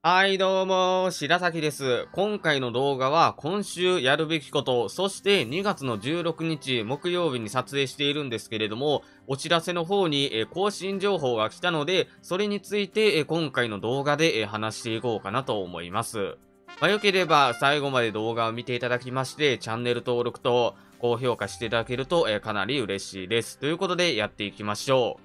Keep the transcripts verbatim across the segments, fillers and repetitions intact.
はいどうも、白崎です。今回の動画は今週やるべきこと、そしてにがつのじゅうろくにち木曜日に撮影しているんですけれども、お知らせの方に更新情報が来たので、それについて今回の動画で話していこうかなと思います。まあ、良ければ最後まで動画を見ていただきまして、チャンネル登録と高評価していただけるとかなり嬉しいです。ということでやっていきましょう。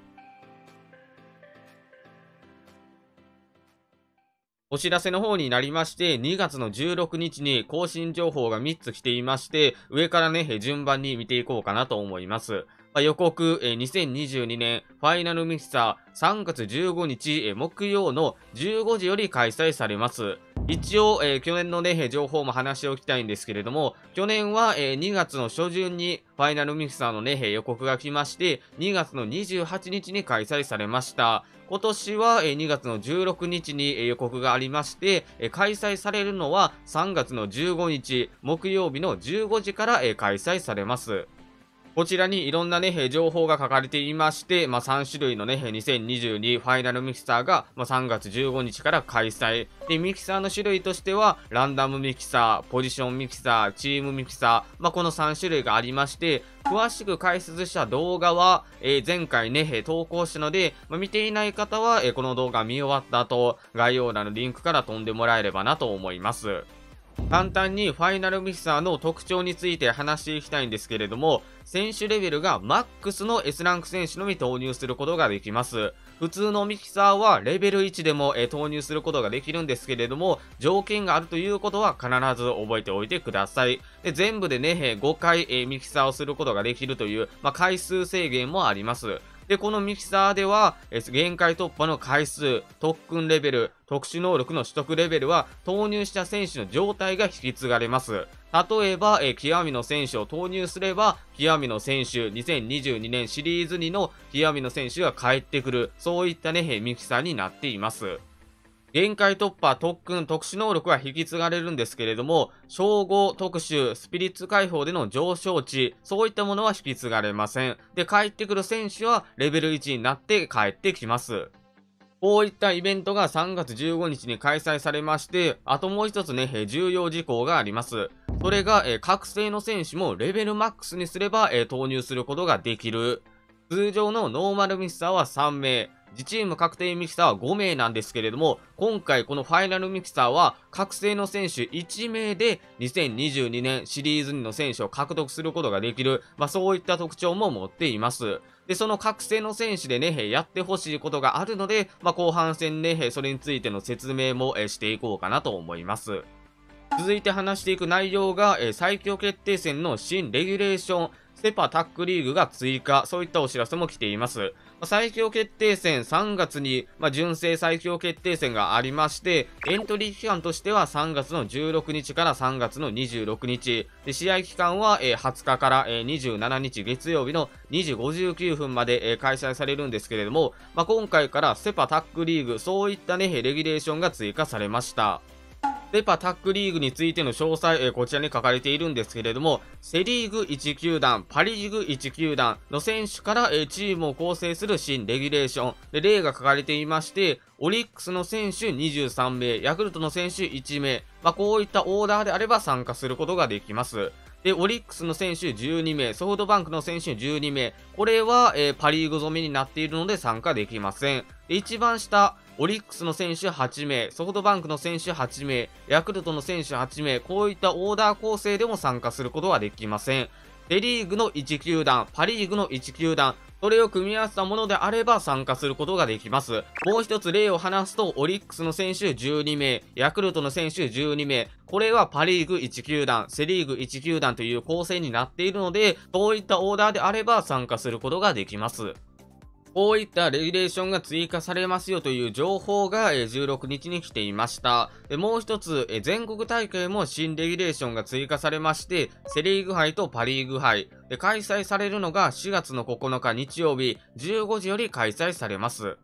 お知らせの方になりまして、にがつのじゅうろくにちに更新情報がみっつ来ていまして、上からね、順番に見ていこうかなと思います。まあ、予告、にせんにじゅうにねんファイナルミキサーさんがつじゅうごにち木曜のじゅうごじより開催されます。一応、えー、去年のね、情報も話しておきたいんですけれども、去年は、えー、にがつのしょじゅんにファイナルミキサーのね、予告が来まして、にがつのにじゅうはちにちに開催されました。今年は、えー、にがつのじゅうろくにちに予告がありまして、えー、開催されるのはさんがつのじゅうごにち木曜日のじゅうごじから、えー、開催されます。こちらにいろんなね、情報が書かれていまして、まあ、さんしゅるいのね、にせんにじゅうにファイナルミキサーがさんがつじゅうごにちから開催。で、ミキサーの種類としては、ランダムミキサー、ポジションミキサー、チームミキサー、まあ、このさんしゅるいがありまして、詳しく解説した動画は、えー、前回ね、投稿したので、まあ、見ていない方は、えー、この動画見終わった後、概要欄のリンクから飛んでもらえればなと思います。簡単にファイナルミキサーの特徴について話していきたいんですけれども、選手レベルがマックスの S ランク選手のみ投入することができます。普通のミキサーはレベルいちでも投入することができるんですけれども、条件があるということは必ず覚えておいてください。で、全部でね、ごかいミキサーをすることができるという、まあ、回数制限もあります。で、このミキサーでは、限界突破の回数、特訓レベル、特殊能力の取得レベルは、投入した選手の状態が引き継がれます。例えば、え極みの選手を投入すれば、極みの選手、にせんにじゅうにねんシリーズにの極みの選手が帰ってくる、そういったね、ミキサーになっています。限界突破、特訓、特殊能力は引き継がれるんですけれども、称号、特殊、スピリッツ解放での上昇値、そういったものは引き継がれません。で、帰ってくる選手はレベルいちになって帰ってきます。こういったイベントがさんがつじゅうごにちに開催されまして、あともう一つね、重要事項があります。それが、覚醒の選手もレベルマックスにすれば投入することができる。通常のノーマルミキサーはさんめい。自チーム確定ミキサーはごめいなんですけれども、今回このファイナルミキサーは覚醒の選手いちめいでにせんにじゅうにねんシリーズにの選手を獲得することができる、まあ、そういった特徴も持っています。で、その覚醒の選手でね、やってほしいことがあるので、まあ、後半戦ね、それについての説明もしていこうかなと思います。続いて話していく内容が、最強決定戦の新レギュレーション、セパタックリーグが追加、そういったお知らせも来ています。最強決定戦さんがつに、まあ、純正最強決定戦がありまして、エントリー期間としてはさんがつのじゅうろくにちからさんがつのにじゅうろくにち、で試合期間ははつかからにじゅうしちにち月曜日のにじごじゅうきゅうふんまで開催されるんですけれども、まあ、今回からセパタックリーグ、そういったね、レギュレーションが追加されました。セパタックリーグについての詳細、えー、こちらに書かれているんですけれども、セリーグいち球団、パリーグいち球団の選手から、えー、チームを構成する新レギュレーションで、例が書かれていまして、オリックスの選手にじゅうさんめい、ヤクルトの選手いちめい、まあ、こういったオーダーであれば参加することができます。で、オリックスの選手じゅうにめい、ソフトバンクの選手じゅうにめい、これは、えー、パリーグ染めになっているので参加できません。で、一番下、オリックスの選手はちめい、ソフトバンクの選手はちめい、ヤクルトの選手はちめい、こういったオーダー構成でも参加することはできません。セリーグのいち球団、パリーグのいち球団、それを組み合わせたものであれば参加することができます。もう一つ例を話すと、オリックスの選手じゅうにめい、ヤクルトの選手じゅうにめい、これはパリーグいち球団、セリーグいち球団という構成になっているので、そういったオーダーであれば参加することができます。こういったレギュレーションが追加されますよという情報がじゅうろくにちに来ていました。もう一つ、全国大会も新レギュレーションが追加されまして、セリーグ杯とパリーグ杯。で、開催されるのがしがつのここのか日曜日じゅうごじより開催されます。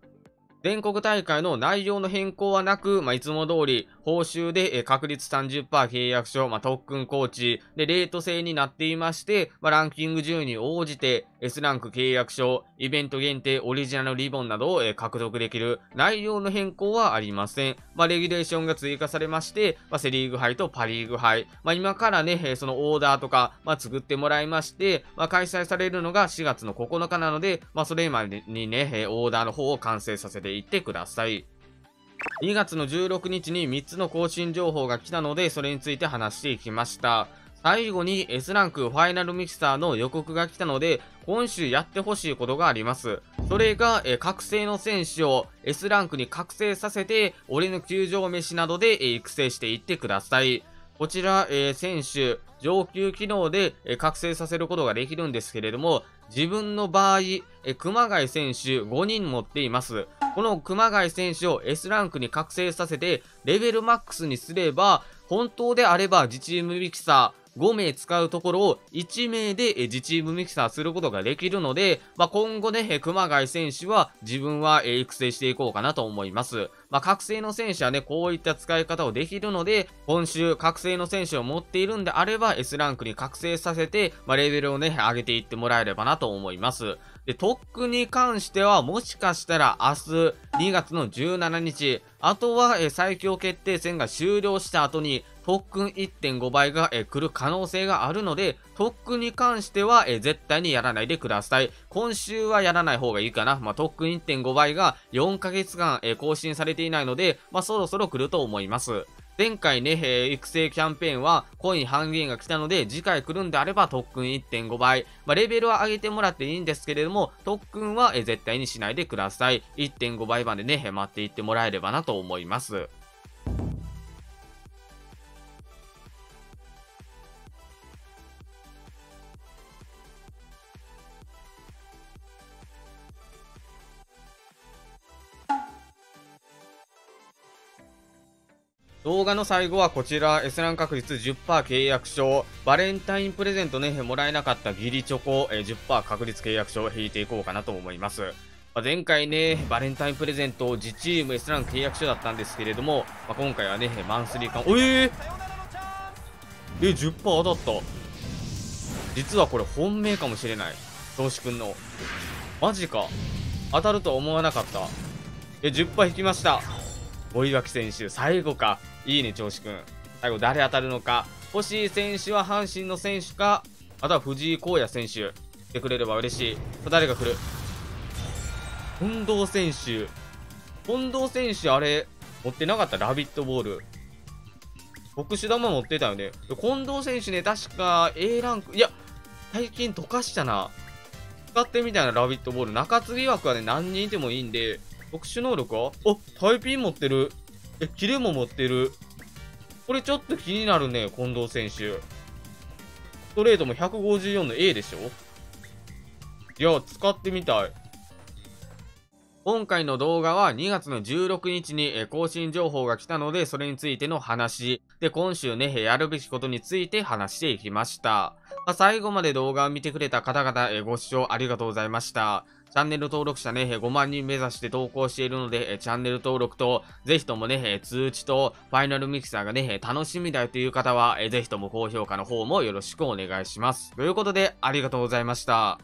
全国大会の内容の変更はなく、まあ、いつも通り、報酬で確率 さんじゅっパーセント 契約書、まあ、特訓コーチでレート制になっていまして、まあ、ランキングじゅうに応じて S ランク契約書、イベント限定オリジナルリボンなどを獲得できる。内容の変更はありません。まあ、レギュレーションが追加されまして、まあ、セリーグ杯とパリーグ杯、まあ、今からね、そのオーダーとか、まあ、作ってもらいまして、まあ、開催されるのがしがつのここのかなので、まあ、それまでにね、オーダーの方を完成させていってください。にがつのじゅうろくにちにみっつの更新情報が来たので、それについて話していきました。最後に S ランクファイナルミキサーの予告が来たので、今週やってほしいことがあります。それが、え覚醒の選手を S ランクに覚醒させて、俺の球場飯などでえ育成していってください。こちら、えー、選手、上級機能で、えー、覚醒させることができるんですけれども、自分の場合、えー、熊谷選手ごにん持っています。この熊谷選手を S ランクに覚醒させて、レベルマックスにすれば、本当であれば自チームミキサー、ごめい使うところをいちめいで自チームミキサーすることができるので、まあ、今後ね、熊谷選手は自分は育成していこうかなと思います。まあ、覚醒の選手はね、こういった使い方をできるので、今週覚醒の選手を持っているんであれば S ランクに覚醒させて、まあ、レベルをね、上げていってもらえればなと思います。で、特訓に関してはもしかしたら明日にがつのじゅうしちにち、あとは最強決定戦が終了した後に特訓 いってんご 倍が来る可能性があるので、特訓に関しては絶対にやらないでください。今週はやらない方がいいかな。まあ、特訓 いってんご 倍がよんかげつかん更新されていないので、まあ、そろそろ来ると思います。前回ね、えー、育成キャンペーンはコイン半減が来たので、次回来るんであれば特訓 いってんご 倍。まあ、レベルは上げてもらっていいんですけれども、特訓はえ絶対にしないでください。いってんご 倍までね、待っていってもらえればなと思います。動画の最後はこちら、S ラン確率 じゅっパーセント 契約書、バレンタインプレゼントね、もらえなかったギリチョコ、じゅっパーセント 確率契約書を引いていこうかなと思います。まあ、前回ね、バレンタインプレゼント、自チーム S ラン契約書だったんですけれども、まあ、今回はね、マンスリー間、おえー、え、じゅっパーセント 当たった。実はこれ本命かもしれない。投資くんの。マジか。当たるとは思わなかった。え、じゅっパーセント 引きました。ボイワキ選手、最後か。いいね、調子くん。最後、誰当たるのか。欲しい選手は阪神の選手か、あとは藤井耕也選手。来てくれれば嬉しい。さあ、誰が来る？近藤選手。近藤選手、あれ、持ってなかった？ラビットボール。特殊玉持ってたよね。近藤選手ね、確か A ランク、いや、最近溶かしたな。使ってみたいな、ラビットボール。中継ぎ枠はね、何人いてもいいんで、特殊能力は？あ、タイピン持ってる。え、キレも持ってる。これちょっと気になるね、近藤選手。ストレートもひゃくごじゅうよんの A でしょ？いや、使ってみたい。今回の動画はにがつのじゅうろくにちに更新情報が来たので、それについての話。で、今週ね、やるべきことについて話していきました。まあ、最後まで動画を見てくれた方々、ご視聴ありがとうございました。チャンネル登録者ね、ごまんにん目指して投稿しているので、チャンネル登録と、ぜひともね、通知と、ファイナルミキサーがね、楽しみだよという方は、ぜひとも高評価の方もよろしくお願いします。ということで、ありがとうございました。